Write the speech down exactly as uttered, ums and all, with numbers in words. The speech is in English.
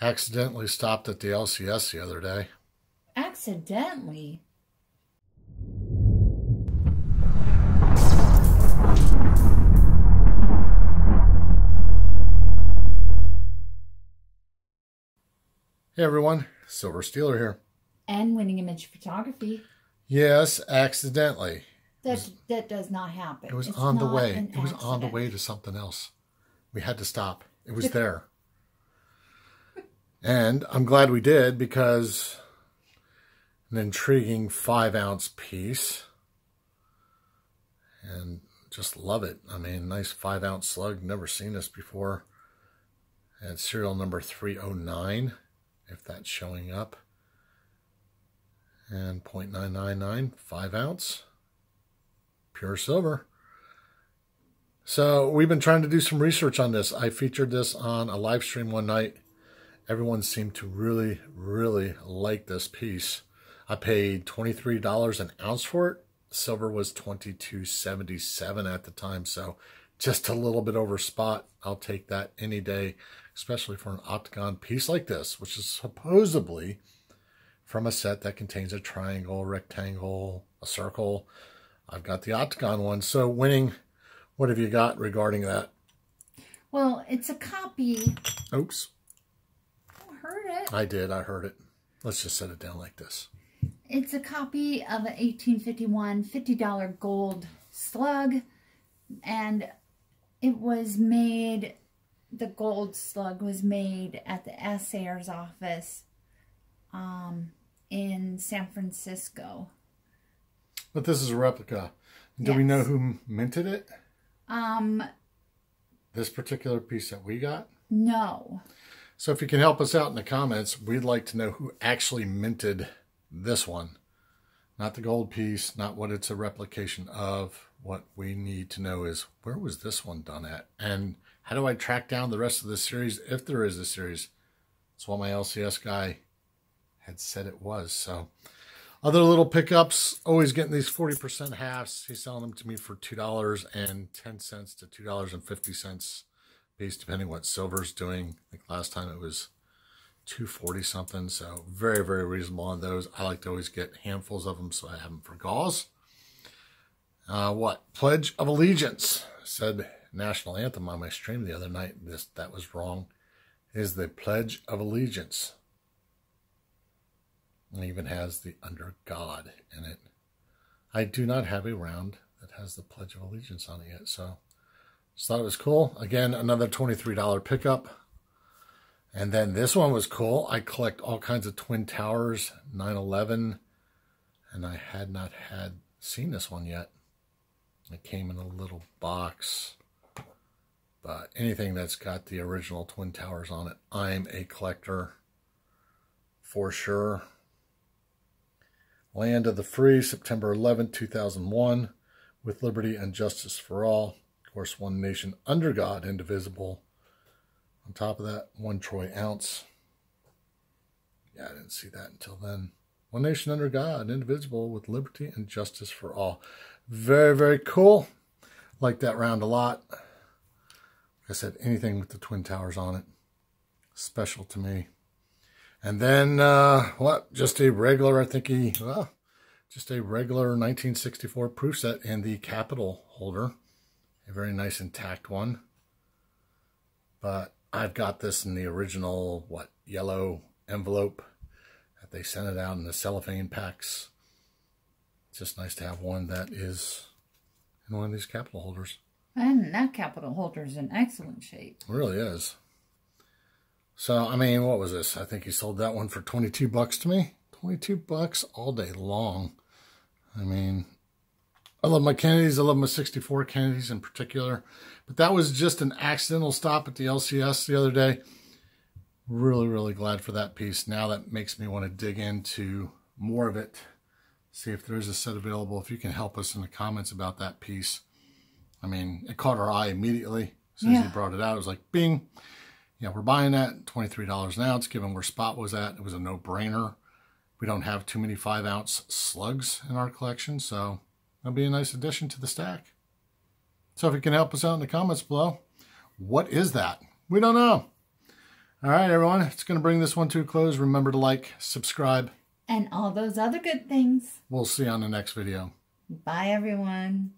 Accidentally stopped at the L C S the other day. Accidentally? Hey everyone, Silver Steeler here. And Winning Image Photography. Yes, accidentally. That was, that does not happen. It was it's on the way. It accident. was on the way to something else. We had to stop. It was there. And I'm glad we did, because an intriguing five ounce piece. And just love it. I mean, nice five ounce slug. Never seen this before. And serial number three oh nine, if that's showing up. And point nine nine nine, five ounce. Pure silver. So we've been trying to do some research on this. I featured this on a live stream one night. Everyone seemed to really, really like this piece. I paid twenty-three dollars an ounce for it. Silver was twenty-two seventy-seven at the time, so just a little bit over spot. I'll take that any day, especially for an octagon piece like this, which is supposedly from a set that contains a triangle, a rectangle, a circle. I've got the octagon one. So, Winning, what have you got regarding that? Well, it's a copy. Oops. Heard it. I did. I heard it. Let's just set it down like this. It's a copy of an eighteen fifty-one fifty dollar gold slug, and it was made, the gold slug was made at the assayer's office um, in San Francisco. But this is a replica. Do yes. we know who minted it? Um. This particular piece that we got? No. So if you can help us out in the comments, we'd like to know who actually minted this one. Not the gold piece, not what it's a replication of. What we need to know is, where was this one done at? And how do I track down the rest of the series, if there is a series? That's what my L C S guy had said it was. So other little pickups, always getting these forty percent halves. He's selling them to me for two dollars and ten cents to two dollars and fifty cents. Piece, depending what silver's doing. I think last time it was two forty something, so very, very reasonable on those. I like to always get handfuls of them, so I have them for gauze. Uh, what? Pledge of Allegiance. I said National Anthem on my stream the other night. This That was wrong. It is the Pledge of Allegiance. It even has the Under God in it. I do not have a round that has the Pledge of Allegiance on it yet, so... just thought it was cool. Again, another twenty-three dollar pickup. And then this one was cool. I collect all kinds of Twin Towers, nine eleven, and I had not had seen this one yet. It came in a little box. But anything that's got the original Twin Towers on it, I'm a collector for sure. Land of the Free, September eleventh, two thousand one, with liberty and justice for all. Course, one nation under God, indivisible. On top of that, one troy ounce. Yeah, I didn't see that until then. One nation under God, indivisible, with liberty and justice for all. Very, very cool. Like that round a lot. Like I said, anything with the Twin Towers on it, special to me. And then uh, what? Just a regular, I think he, well, just a regular nineteen sixty-four proof set in the Capitol holder. A very nice intact one. But I've got this in the original, what, yellow envelope that they sent it out in the cellophane packs. It's just nice to have one that is in one of these Capitol holders. And that Capitol holder is in excellent shape. It really is. So, I mean, what was this? I think he sold that one for twenty-two bucks to me. twenty-two bucks all day long. I mean... I love my Kennedys. I love my sixty-four Kennedys in particular. But that was just an accidental stop at the L C S the other day. Really, really glad for that piece. Now that makes me want to dig into more of it. See if there's a set available. If you can help us in the comments about that piece. I mean, it caught our eye immediately. As soon yeah. as he brought it out, it was like, bing. Yeah, we're buying that. twenty-three dollars an ounce, given where spot was at. It was a no-brainer. We don't have too many five ounce slugs in our collection, so... that'll be a nice addition to the stack. So if you can help us out in the comments below, what is that? We don't know. All right, everyone, it's going to bring this one to a close. Remember to like, subscribe, and all those other good things. We'll see you on the next video. Bye, everyone.